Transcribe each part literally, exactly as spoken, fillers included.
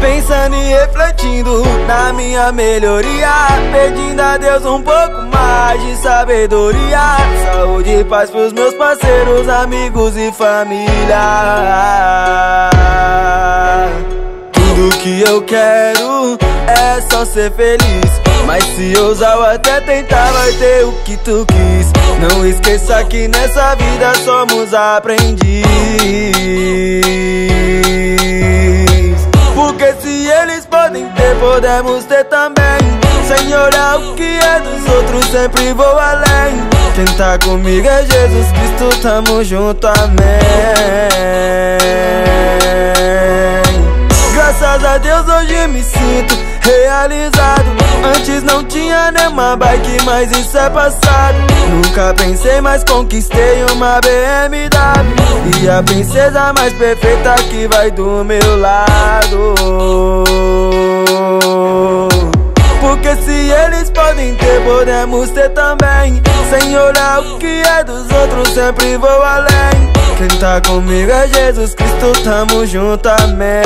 pensando e refletindo na minha melhoria, pedindo a Deus um pouco mais de sabedoria, saúde e paz pros meus parceiros, amigos e família. Tudo que eu quero é só ser feliz, mas se ousar ou até tentar, vai ter o que tu quis. Não esqueça que nessa vida somos aprendiz, porque se eles podem ter, podemos ter também. Sem olhar o que é dos outros, sempre vou além. Quem tá comigo é Jesus Cristo, tamo junto, amém. Graças a Deus hoje me sinto realizado. Antes não tinha nenhuma bike, mas isso é passado. Nunca pensei, mas conquistei uma B M W e a princesa mais perfeita que vai do meu lado. Porque se eles podem ter, podemos ter também. Sem olhar o que é dos outros, sempre vou além. Quem tá comigo é Jesus Cristo, tamo junto, amém.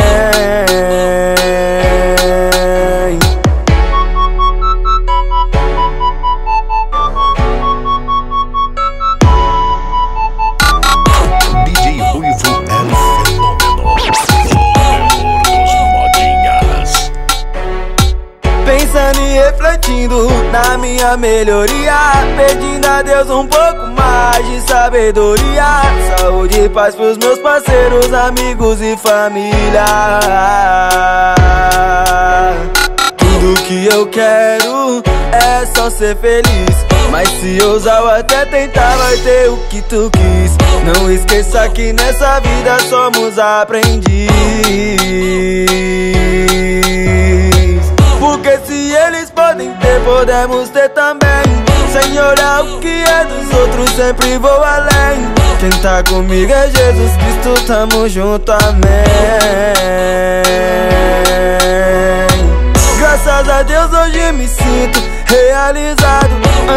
Refletindo na minha melhoria, pedindo a Deus um pouco mais de sabedoria, saúde e paz pros meus parceiros, amigos e família. Tudo que eu quero é só ser feliz, mas se ousar ou até tentar, vai ter o que tu quis. Não esqueça que nessa vida somos aprendiz, porque se eles podem ter, podemos ter também. Sem olhar o que é dos outros, sempre vou além. Quem tá comigo é Jesus Cristo, tamo junto, amém. Graças a Deus hoje me sinto realizado.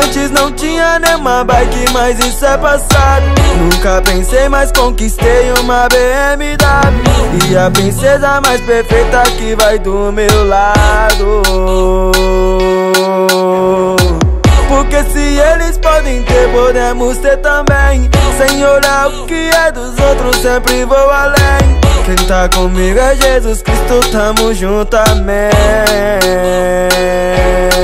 Antes não tinha nenhuma bike, mas isso é passado. Nunca pensei, mas conquistei uma B M W e a princesa mais perfeita que vai do meu lado. Porque se eles podem ter, podemos ter também. Sem olhar o que é dos outros, sempre vou além. Quem tá comigo é Jesus Cristo, tamo junto, amém.